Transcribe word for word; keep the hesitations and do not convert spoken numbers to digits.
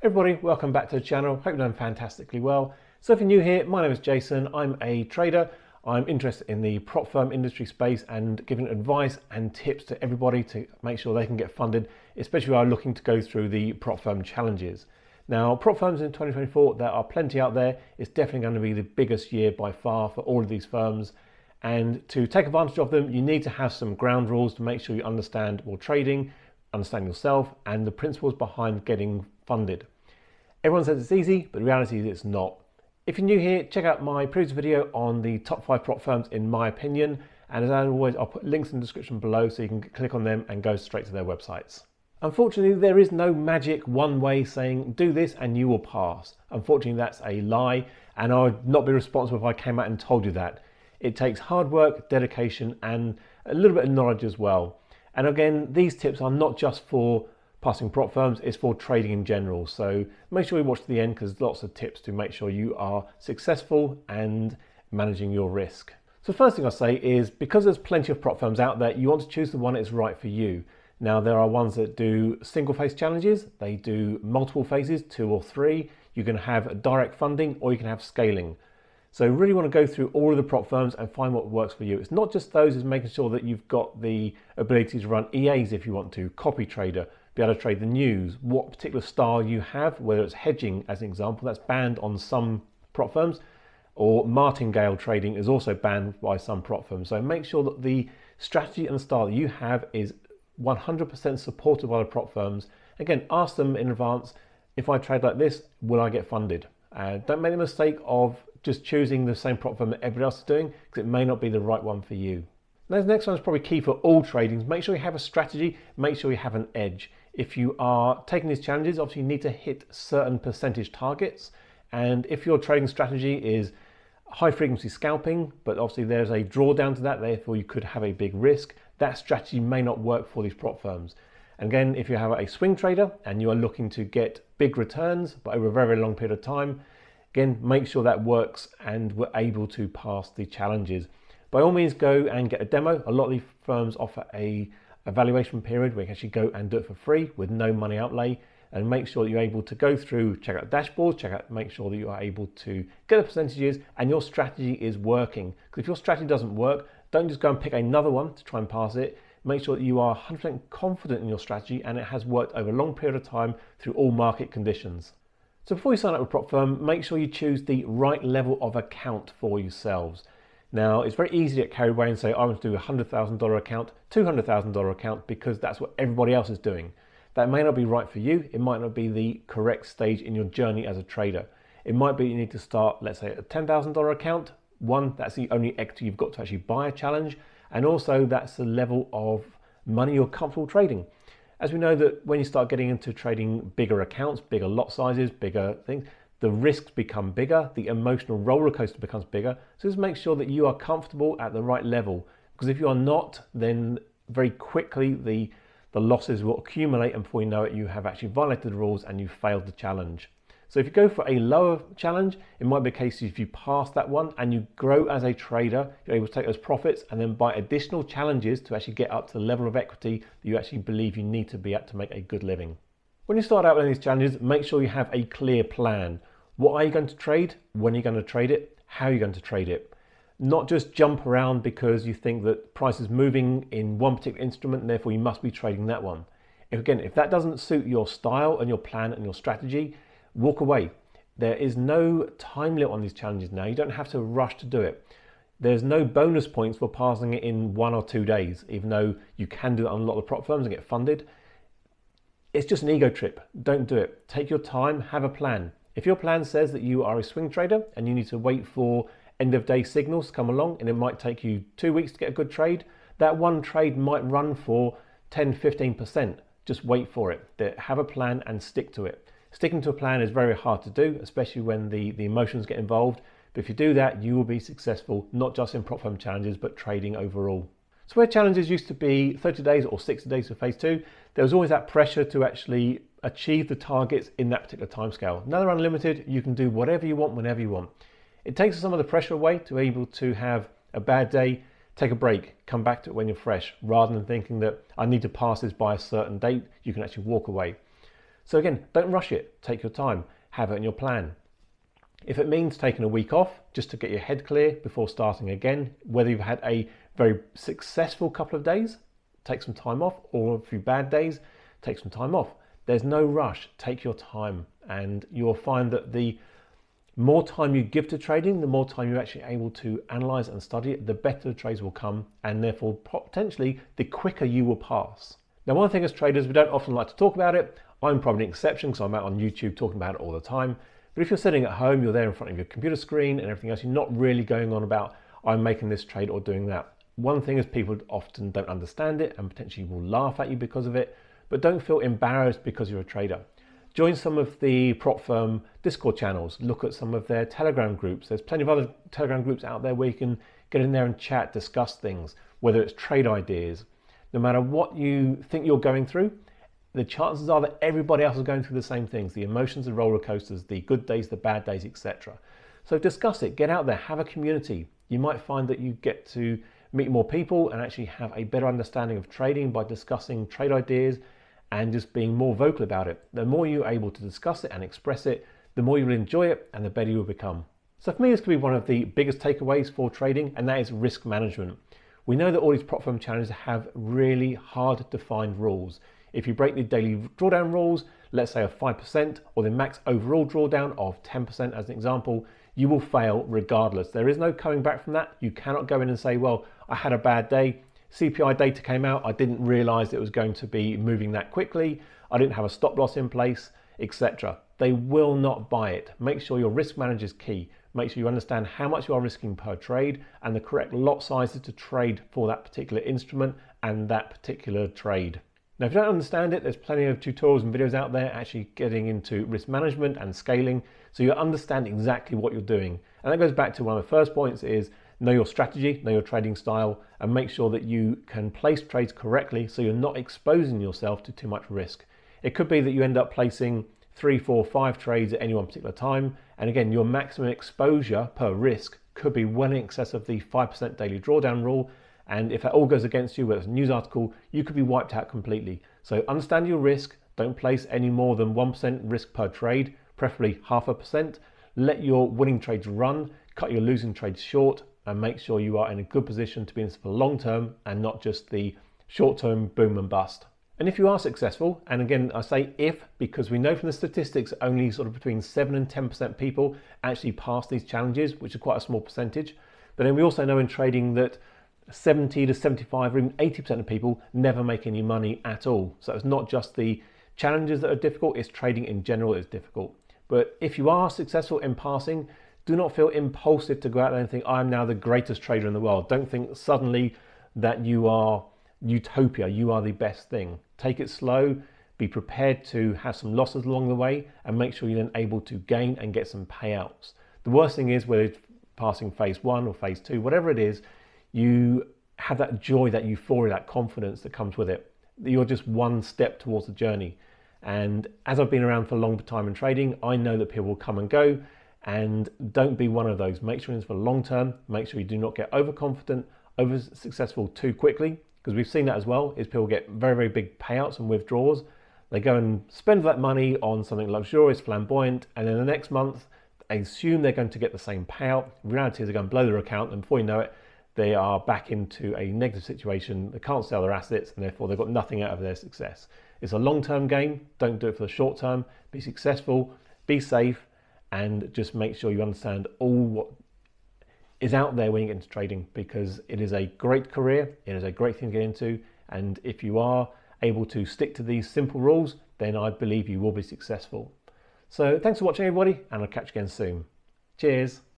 Everybody, welcome back to the channel. Hope you're doing fantastically well. So if you're new here, my name is Jason. I'm a trader. I'm interested in the prop firm industry space and giving advice and tips to everybody to make sure they can get funded, especially when I'm looking to go through the prop firm challenges. Now, prop firms in twenty twenty-four, there are plenty out there. It's definitely going to be the biggest year by far for all of these firms. And to take advantage of them, you need to have some ground rules to make sure you understand more trading, understand yourself, and the principles behind getting funded. Everyone says it's easy, but the reality is it's not. If you're new here, check out my previous video on the top five prop firms in my opinion. And as always, I'll put links in the description below so you can click on them and go straight to their websites. Unfortunately, there is no magic one way saying do this and you will pass. Unfortunately, that's a lie, and I would not be responsible if I came out and told you that. It takes hard work, dedication, and a little bit of knowledge as well. And again, these tips are not just for passing prop firms, it's for trading in general. So make sure you watch to the end because lots of tips to make sure you are successful and managing your risk. So the first thing I say is, because there's plenty of prop firms out there, you want to choose the one that is right for you. Now, there are ones that do single phase challenges, they do multiple phases, two or three. You can have direct funding or you can have scaling. So really want to go through all of the prop firms and find what works for you. It's not just those, it's making sure that you've got the ability to run E As if you want to, copy trader, be able to trade the news, what particular style you have, whether it's hedging as an example, that's banned on some prop firms, or martingale trading is also banned by some prop firms. So make sure that the strategy and the style that you have is one hundred percent supported by the prop firms. Again, ask them in advance, if I trade like this, will I get funded? Uh, don't make the mistake of just choosing the same prop firm that everybody else is doing, because it may not be the right one for you. Now, the next one is probably key for all tradings. Make sure you have a strategy, make sure you have an edge. If you are taking these challenges, obviously you need to hit certain percentage targets. And if your trading strategy is high frequency scalping, but obviously there's a drawdown to that, therefore you could have a big risk, that strategy may not work for these prop firms. And again, if you have a swing trader and you are looking to get big returns, but over a very, very long period of time, again, make sure that works and we're able to pass the challenges. By all means, go and get a demo. A lot of these firms offer a evaluation period where you can actually go and do it for free with no money outlay, and make sure that you're able to go through, check out dashboards, check out, make sure that you are able to get the percentages and your strategy is working. Because if your strategy doesn't work, don't just go and pick another one to try and pass it. Make sure that you are one hundred percent confident in your strategy and it has worked over a long period of time through all market conditions. So before you sign up with a prop firm, make sure you choose the right level of account for yourselves. Now, it's very easy to get carried away and say, I want to do a one hundred thousand dollar account, two hundred thousand dollar account, because that's what everybody else is doing. That may not be right for you. It might not be the correct stage in your journey as a trader. It might be you need to start, let's say, a ten thousand dollar account. One, that's the only equity you've got to actually buy a challenge. And also that's the level of money you're comfortable trading. As we know that when you start getting into trading bigger accounts, bigger lot sizes, bigger things, the risks become bigger, the emotional roller coaster becomes bigger. So just make sure that you are comfortable at the right level. Because if you are not, then very quickly the, the losses will accumulate, and before you know it, you have actually violated the rules and you failed the challenge. So if you go for a lower challenge, it might be a case if you pass that one and you grow as a trader, you're able to take those profits and then buy additional challenges to actually get up to the level of equity that you actually believe you need to be at to make a good living. When you start out with these challenges, make sure you have a clear plan. What are you going to trade? When are you going to trade it? How are you going to trade it? Not just jump around because you think that price is moving in one particular instrument and therefore you must be trading that one. If, again, if that doesn't suit your style and your plan and your strategy, walk away. There is no time limit on these challenges now. You don't have to rush to do it. There's no bonus points for passing it in one or two days, even though you can do it on a lot of prop firms and get funded. It's just an ego trip. Don't do it. Take your time, have a plan. If your plan says that you are a swing trader and you need to wait for end of day signals to come along, and it might take you two weeks to get a good trade, that one trade might run for ten, fifteen percent. Just wait for it. Have a plan and stick to it. Sticking to a plan is very hard to do, especially when the, the emotions get involved. But if you do that, you will be successful, not just in prop firm challenges, but trading overall. So where challenges used to be thirty days or sixty days for phase two, there was always that pressure to actually achieve the targets in that particular timescale. Now they're unlimited, you can do whatever you want, whenever you want. It takes some of the pressure away to be able to have a bad day, take a break, come back to it when you're fresh, rather than thinking that I need to pass this by a certain date, you can actually walk away. So again, don't rush it, take your time, have it in your plan. If it means taking a week off just to get your head clear before starting again, whether you've had a very successful couple of days, take some time off, or a few bad days, take some time off. There's no rush, take your time, and you'll find that the more time you give to trading, the more time you're actually able to analyze and study it, the better the trades will come, and therefore potentially the quicker you will pass. Now, one thing as traders, we don't often like to talk about it. I'm probably an exception because I'm out on YouTube talking about it all the time. But if you're sitting at home, you're there in front of your computer screen and everything else, you're not really going on about, I'm making this trade or doing that. One thing is people often don't understand it and potentially will laugh at you because of it, but don't feel embarrassed because you're a trader. Join some of the prop firm Discord channels, look at some of their Telegram groups. There's plenty of other Telegram groups out there where you can get in there and chat, discuss things, whether it's trade ideas. No matter what you think you're going through, the chances are that everybody else is going through the same things, the emotions, the roller coasters, the good days, the bad days, et cetera. So discuss it, get out there, have a community. You might find that you get to meet more people and actually have a better understanding of trading by discussing trade ideas and just being more vocal about it. The more you're able to discuss it and express it, the more you'll enjoy it and the better you will become. So for me, this could be one of the biggest takeaways for trading, and that is risk management. We know that all these prop firm channels have really hard to find rules. If you break the daily drawdown rules, let's say of five percent or the max overall drawdown of ten percent as an example, you will fail regardless. There is no coming back from that. You cannot go in and say, well, I had a bad day. C P I data came out. I didn't realize it was going to be moving that quickly. I didn't have a stop loss in place, et cetera. They will not buy it. Make sure your risk manager is key. Make sure you understand how much you are risking per trade and the correct lot sizes to trade for that particular instrument and that particular trade. Now, if you don't understand it, there's plenty of tutorials and videos out there actually getting into risk management and scaling, so you understand exactly what you're doing. And that goes back to one of the first points is know your strategy, know your trading style, and make sure that you can place trades correctly so you're not exposing yourself to too much risk. It could be that you end up placing three, four, five trades at any one particular time. And again, your maximum exposure per risk could be well in excess of the five percent daily drawdown rule. And if that all goes against you, whether it's a news article, you could be wiped out completely. So understand your risk. Don't place any more than one percent risk per trade, preferably half a percent. Let your winning trades run, cut your losing trades short, and make sure you are in a good position to be in this for long term and not just the short term boom and bust. And if you are successful, and again, I say if, because we know from the statistics, only sort of between seven and ten percent people actually pass these challenges, which is quite a small percentage. But then we also know in trading that seventy to seventy-five or even eighty percent of people never make any money at all. So it's not just the challenges that are difficult, it's trading in general is difficult. But if you are successful in passing, do not feel impulsive to go out there and think, I am now the greatest trader in the world. Don't think suddenly that you are utopia, you are the best thing. Take it slow, be prepared to have some losses along the way, and make sure you're then able to gain and get some payouts. The worst thing is whether it's passing phase one or phase two, whatever it is, you have that joy, that euphoria, that confidence that comes with it. You're just one step towards the journey. And as I've been around for a long time in trading, I know that people will come and go, and don't be one of those. Make sure it's for the long term. Make sure you do not get overconfident, over successful too quickly, because we've seen that as well, is people get very, very big payouts and withdrawals. They go and spend that money on something luxurious, flamboyant, and then the next month, they assume they're going to get the same payout. The reality is they're going to blow their account, and before you know it, they are back into a negative situation. They can't sell their assets, and therefore they've got nothing out of their success. It's a long-term game. Don't do it for the short term. Be successful, be safe, and just make sure you understand all what is out there when you get into trading, because it is a great career. It is a great thing to get into. And if you are able to stick to these simple rules, then I believe you will be successful. So thanks for watching, everybody, and I'll catch you again soon. Cheers.